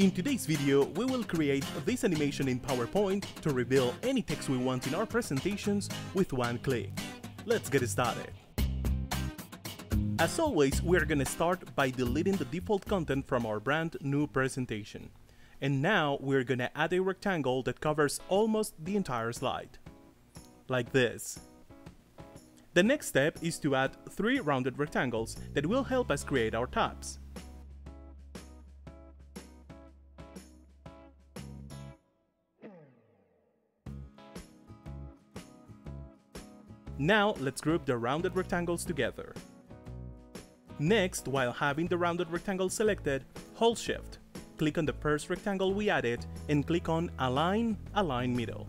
In today's video, we will create this animation in PowerPoint to reveal any text we want in our presentations with one click. Let's get started. As always, we are gonna start by deleting the default content from our brand new presentation. And now we're gonna add a rectangle that covers almost the entire slide. Like this. The next step is to add 3 rounded rectangles that will help us create our tabs. Now let's group the rounded rectangles together. Next, while having the rounded rectangle selected, hold Shift, click on the first rectangle we added and click on Align, Align Middle.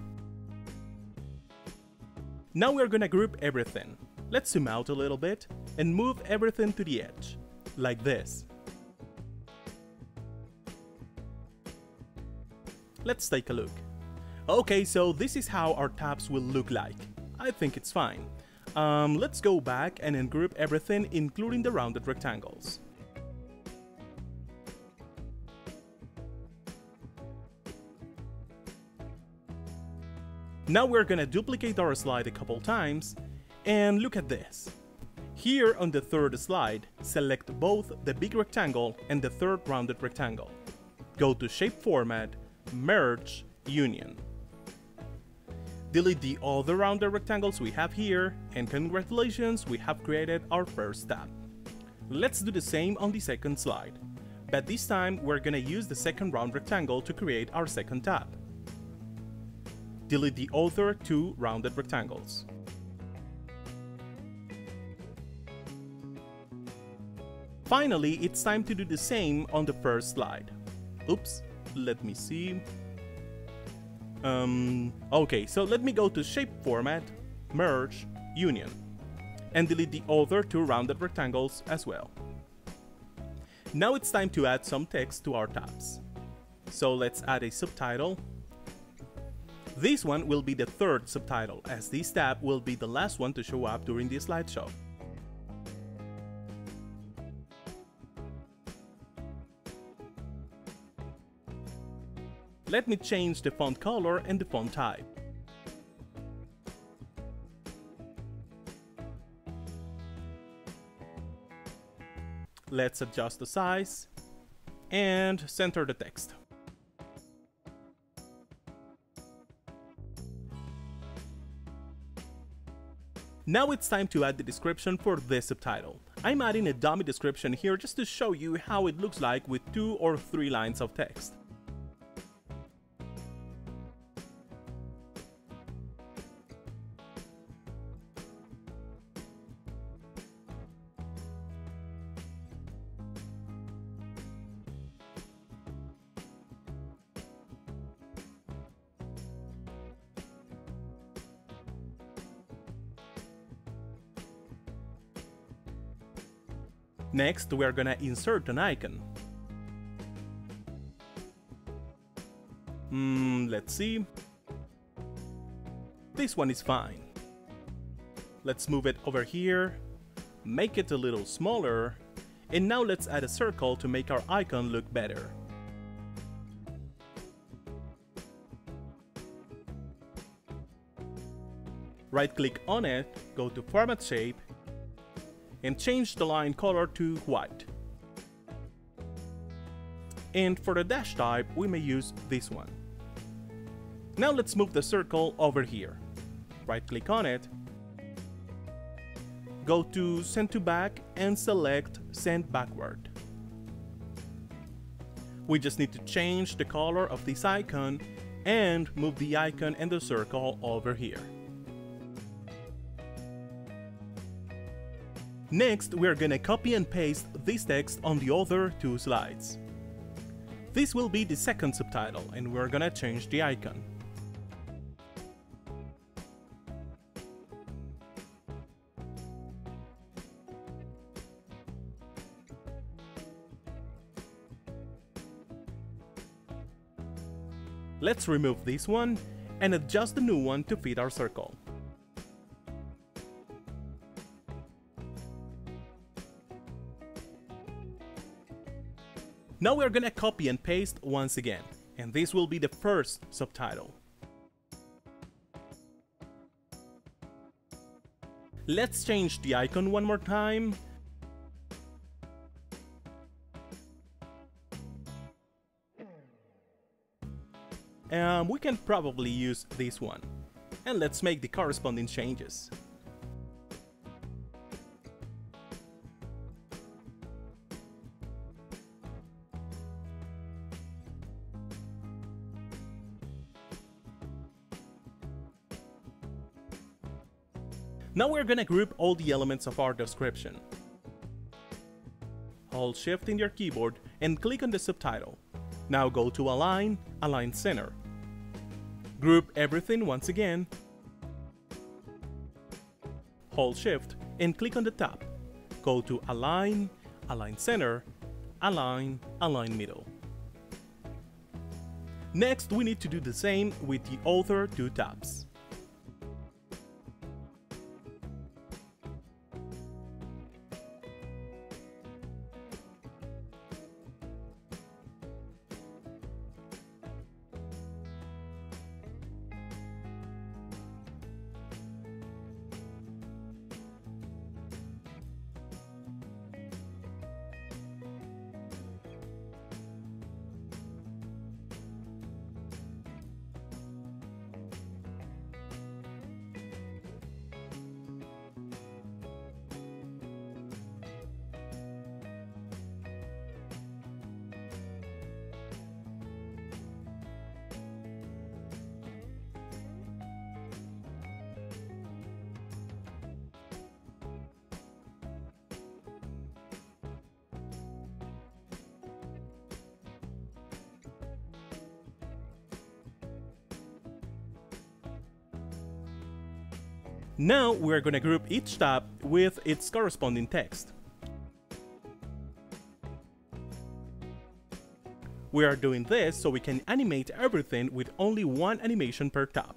Now we're gonna group everything. Let's zoom out a little bit and move everything to the edge, like this. Let's take a look. Okay, so this is how our tabs will look like. I think it's fine. Let's go back and ungroup everything, including the rounded rectangles. Now we're gonna duplicate our slide a couple times, and look at this. Here on the third slide, select both the big rectangle and the third rounded rectangle. Go to Shape Format, Merge, Union. Delete the other rounded rectangles we have here, and congratulations, we have created our first tab. Let's do the same on the second slide, but this time we're gonna use the second round rectangle to create our second tab. Delete the other 2 rounded rectangles. Finally, it's time to do the same on the first slide. Oops, let me see. Okay, so let me go to Shape Format, Merge, Union, and delete the other 2 rounded rectangles as well. Now it's time to add some text to our tabs. So let's add a subtitle. This one will be the third subtitle, as this tab will be the last one to show up during the slideshow. Let me change the font color and the font type. Let's adjust the size and center the text. Now it's time to add the description for this subtitle. I'm adding a dummy description here just to show you how it looks like with 2 or 3 lines of text. Next, we are gonna insert an icon. Let's see. This one is fine. Let's move it over here, make it a little smaller, and now let's add a circle to make our icon look better. Right-click on it, go to Format Shape, and change the line color to white. And for the dash type, we may use this one. Now let's move the circle over here. Right-click on it, go to Send to Back and select Send Backward. We just need to change the color of this icon and move the icon and the circle over here. Next, we are gonna copy and paste this text on the other 2 slides. This will be the second subtitle, and we're gonna change the icon. Let's remove this one and adjust the new one to fit our circle. Now we're gonna copy and paste once again, and this will be the first subtitle. Let's change the icon one more time. We can probably use this one. And let's make the corresponding changes. Now we're gonna group all the elements of our description. Hold Shift in your keyboard and click on the subtitle. Now go to Align, Align Center. Group everything once again. Hold Shift and click on the top. Go to Align, Align Center, Align, Align Middle. Next, we need to do the same with the other two tabs. Now we're gonna group each tab with its corresponding text. We are doing this so we can animate everything with only one animation per tab.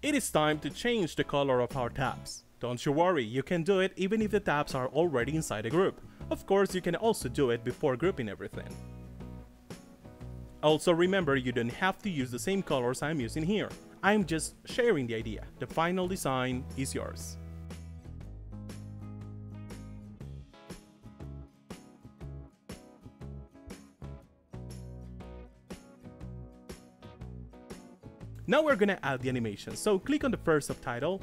It is time to change the color of our tabs. Don't you worry, you can do it even if the tabs are already inside a group. Of course, you can also do it before grouping everything. Also remember, you don't have to use the same colors I'm using here. I'm just sharing the idea. The final design is yours. Now we're gonna add the animation, so click on the first subtitle.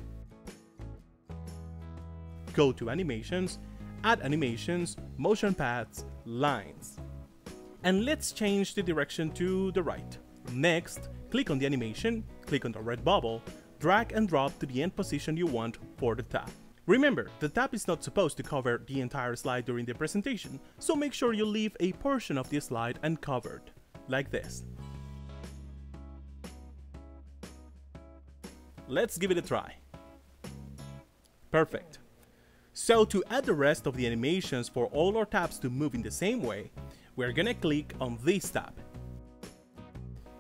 Go to Animations, Add Animations, Motion Paths, Lines. And let's change the direction to the right. Next, click on the animation, click on the red bubble, drag and drop to the end position you want for the tab. Remember, the tab is not supposed to cover the entire slide during the presentation, so make sure you leave a portion of the slide uncovered, like this. Let's give it a try. Perfect. So to add the rest of the animations for all our tabs to move in the same way, we're gonna click on this tab.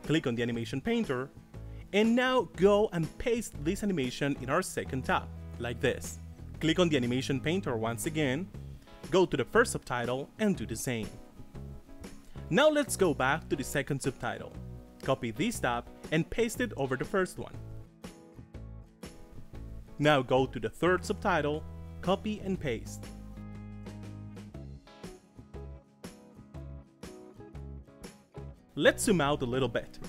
Click on the animation painter, and now go and paste this animation in our second tab, like this. Click on the animation painter once again, go to the first subtitle and do the same. Now let's go back to the second subtitle. Copy this tab and paste it over the first one. Now go to the third subtitle, copy and paste. Let's zoom out a little bit.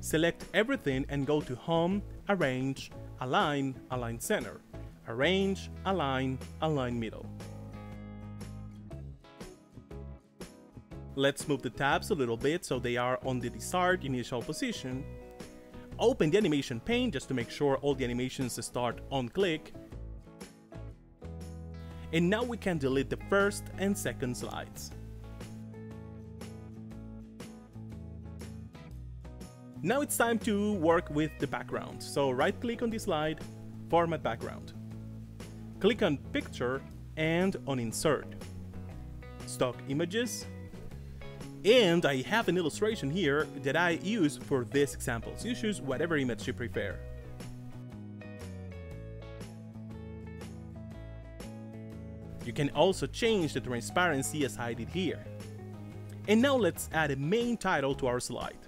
Select everything and go to Home, Arrange, Align, Align Center, Arrange, Align, Align Middle. Let's move the tabs a little bit so they are on the desired initial position. Open the animation pane just to make sure all the animations start on click. And now we can delete the first and second slides. Now it's time to work with the background. So right click on the slide, Format Background. Click on Picture and on Insert. Stock Images. And I have an illustration here that I use for these examples. You choose whatever image you prefer. You can also change the transparency as I did here. And now let's add a main title to our slide.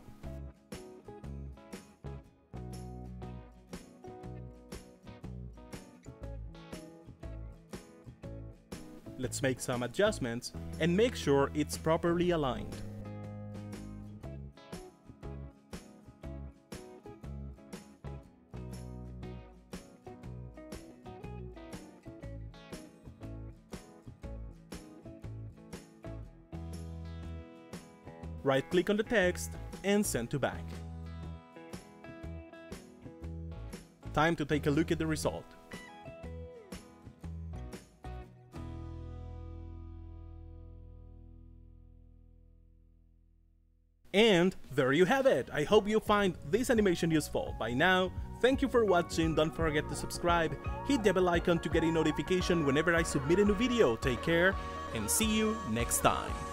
Let's make some adjustments and make sure it's properly aligned. Right-click on the text and send to back. Time to take a look at the result. And there you have it! I hope you find this animation useful. By now, thank you for watching, don't forget to subscribe, hit the bell icon to get a notification whenever I submit a new video. Take care and see you next time!